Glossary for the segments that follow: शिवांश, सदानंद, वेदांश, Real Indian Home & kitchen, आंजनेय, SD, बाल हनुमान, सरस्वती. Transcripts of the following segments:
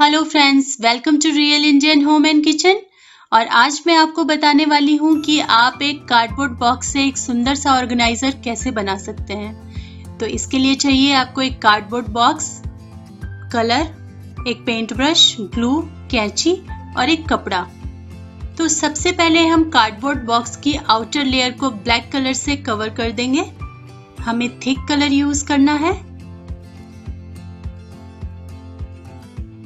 Hello friends, welcome to real Indian home and kitchen. और आज मैं आपको बताने वाली हूँ कि आप एक कार्डबोर्ड बॉक्स से एक सुंदर सा ऑर्गेनाइजर कैसे बना सकते हैं। तो इसके लिए चाहिए आपको एक कार्डबोर्ड बॉक्स, कलर, एक पेंट ब्रश, ग्लू, कैंची और एक कपड़ा। तो सबसे पहले हम कार्डबोर्ड बॉक्स की आउटर लेयर को ब्लैक कलर से कवर कर देंगे। हमें थिक कलर यूज करना है।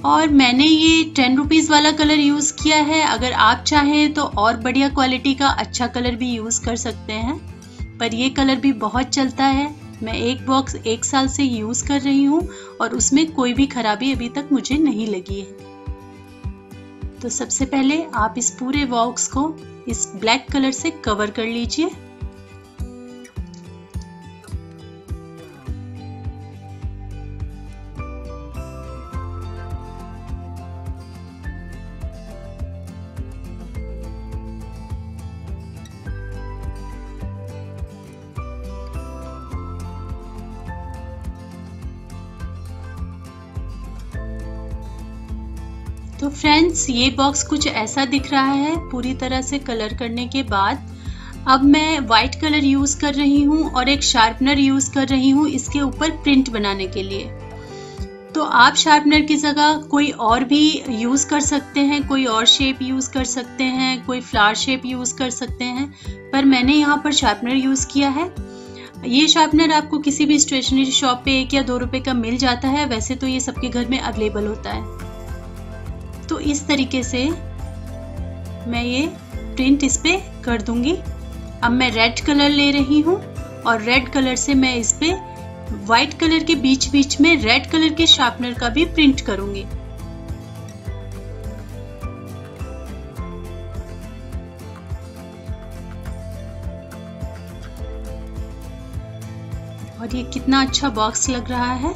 और मैंने ये 10 रुपीज़ वाला कलर यूज़ किया है। अगर आप चाहें तो और बढ़िया क्वालिटी का अच्छा कलर भी यूज़ कर सकते हैं, पर ये कलर भी बहुत चलता है। मैं एक बॉक्स 1 साल से यूज़ कर रही हूँ और उसमें कोई भी खराबी अभी तक मुझे नहीं लगी है। तो सबसे पहले आप इस पूरे बॉक्स को इस ब्लैक कलर से कवर कर लीजिए। तो फ्रेंड्स, ये बॉक्स कुछ ऐसा दिख रहा है पूरी तरह से कलर करने के बाद। अब मैं वाइट कलर यूज़ कर रही हूँ और एक शार्पनर यूज़ कर रही हूँ इसके ऊपर प्रिंट बनाने के लिए। तो आप शार्पनर की जगह कोई और भी यूज़ कर सकते हैं, कोई और शेप यूज़ कर सकते हैं, कोई फ्लावर शेप यूज़ कर सकते हैं, पर मैंने यहाँ पर शार्पनर यूज़ किया है। ये शार्पनर आपको किसी भी स्टेशनरी शॉप पर 1 या 2 रुपये का मिल जाता है। वैसे तो ये सबके घर में अवेलेबल होता है। तो इस तरीके से मैं ये प्रिंट इस पे कर दूंगी। अब मैं रेड कलर ले रही हूँ और रेड कलर से मैं इस पे वाइट कलर के बीच बीच में रेड कलर के शार्पनर का भी प्रिंट करूंगी। और ये कितना अच्छा बॉक्स लग रहा है।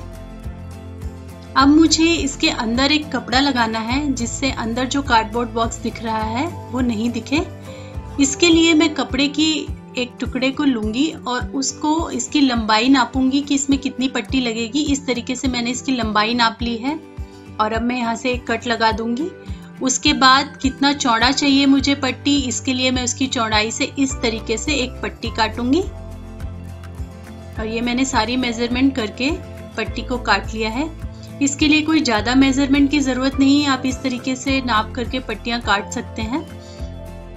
अब मुझे इसके अंदर एक कपड़ा लगाना है जिससे अंदर जो कार्डबोर्ड बॉक्स दिख रहा है वो नहीं दिखे। इसके लिए मैं कपड़े की एक टुकड़े को लूँगी और उसको इसकी लंबाई नापूंगी कि इसमें कितनी पट्टी लगेगी। इस तरीके से मैंने इसकी लंबाई नाप ली है और अब मैं यहाँ से एक कट लगा दूँगी। उसके बाद कितना चौड़ा चाहिए मुझे पट्टी, इसके लिए मैं उसकी चौड़ाई से इस तरीके से एक पट्टी काटूँगी। और ये मैंने सारी मेजरमेंट करके पट्टी को काट लिया है। इसके लिए कोई ज़्यादा मेजरमेंट की ज़रूरत नहीं है, आप इस तरीके से नाप करके पट्टियाँ काट सकते हैं।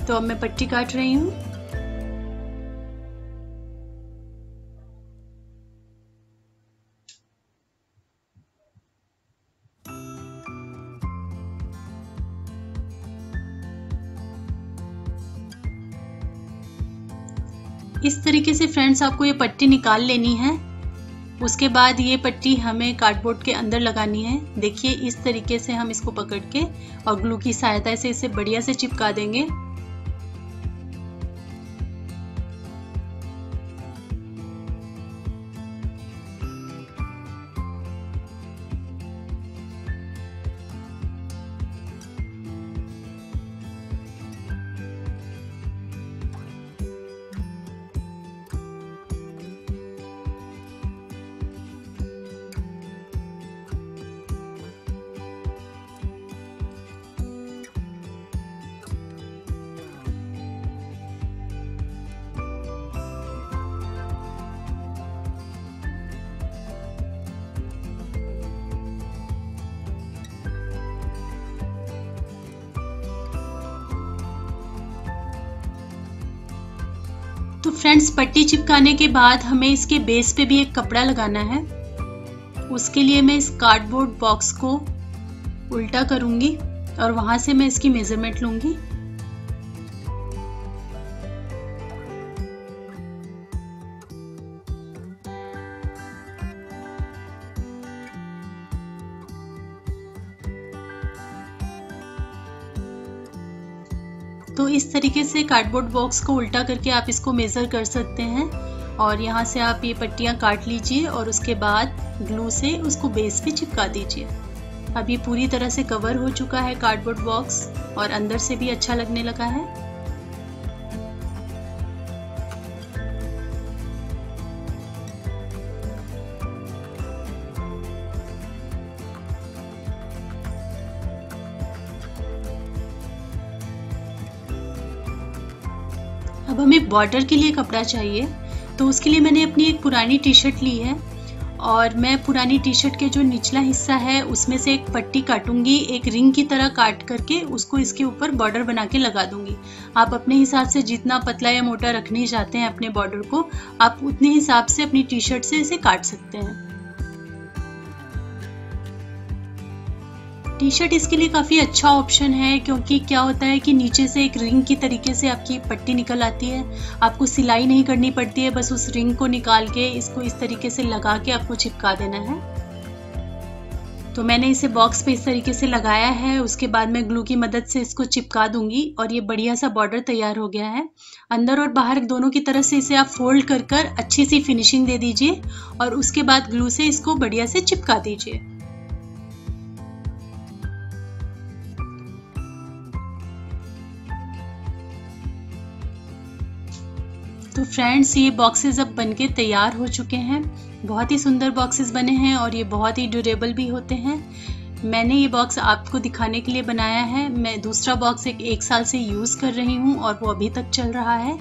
तो अब मैं पट्टी काट रही हूँ। इस तरीके से फ्रेंड्स आपको ये पट्टी निकाल लेनी है। उसके बाद ये पट्टी हमें कार्डबोर्ड के अंदर लगानी है। देखिए इस तरीके से हम इसको पकड़ के और ग्लू की सहायता से इसे बढ़िया से चिपका देंगे। तो फ्रेंड्स, पट्टी चिपकाने के बाद हमें इसके बेस पे भी एक कपड़ा लगाना है। उसके लिए मैं इस कार्डबोर्ड बॉक्स को उल्टा करूंगी और वहां से मैं इसकी मेजरमेंट लूंगी। तो इस तरीके से कार्डबोर्ड बॉक्स को उल्टा करके आप इसको मेज़र कर सकते हैं। और यहाँ से आप ये पट्टियाँ काट लीजिए और उसके बाद ग्लू से उसको बेस पे चिपका दीजिए। अब ये पूरी तरह से कवर हो चुका है कार्डबोर्ड बॉक्स और अंदर से भी अच्छा लगने लगा है। अब हमें बॉर्डर के लिए कपड़ा चाहिए, तो उसके लिए मैंने अपनी एक पुरानी टी शर्ट ली है और मैं पुरानी टी शर्ट के जो निचला हिस्सा है उसमें से एक पट्टी काटूंगी, एक रिंग की तरह काट करके उसको इसके ऊपर बॉर्डर बना के लगा दूंगी। आप अपने हिसाब से जितना पतला या मोटा रखने चाहते हैं अपने बॉर्डर को, आप उतने हिसाब से अपनी टी शर्ट से इसे काट सकते हैं। टी शर्ट इसके लिए काफ़ी अच्छा ऑप्शन है, क्योंकि क्या होता है कि नीचे से एक रिंग की तरीके से आपकी पट्टी निकल आती है, आपको सिलाई नहीं करनी पड़ती है, बस उस रिंग को निकाल के इसको इस तरीके से लगा के आपको चिपका देना है। तो मैंने इसे बॉक्स पे इस तरीके से लगाया है, उसके बाद मैं ग्लू की मदद से इसको चिपका दूंगी और ये बढ़िया सा बॉर्डर तैयार हो गया है। अंदर और बाहर दोनों की तरफ से इसे आप फोल्ड कर कर अच्छी सी फिनिशिंग दे दीजिए और उसके बाद ग्लू से इसको बढ़िया से चिपका दीजिए। तो फ्रेंड्स, ये बॉक्सेस अब बनके तैयार हो चुके हैं। बहुत ही सुंदर बॉक्सेस बने हैं और ये बहुत ही ड्यूरेबल भी होते हैं। मैंने ये बॉक्स आपको दिखाने के लिए बनाया है। मैं दूसरा बॉक्स एक साल से यूज़ कर रही हूँ और वो अभी तक चल रहा है।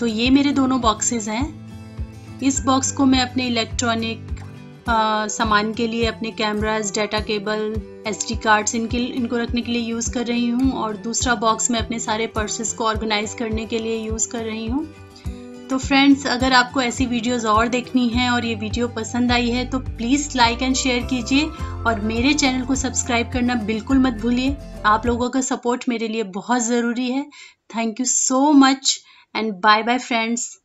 तो ये मेरे दोनों बॉक्सेस हैं। इस बॉक्स को मैं अपने इलेक्ट्रॉनिक सामान के लिए, अपने cameras, data cable, SD cards इनको रखने के लिए यूज़ कर रही हूँ और दूसरा बॉक्स मैं अपने सारे पर्सेस को ऑर्गेनाइज करने के लिए यूज़ कर रही हूँ। तो फ्रेंड्स, अगर आपको ऐसी वीडियोस और देखनी हैं और ये वीडियो पसंद आई है तो प्लीज़ लाइक एंड शेयर कीजिए और मेरे चैनल को सब्सक्राइब करना बिल्कुल मत भूलिए। आप लोगों का सपोर्ट मेरे लिए बहुत ज़रूरी है। Thank you so much and bye bye friends.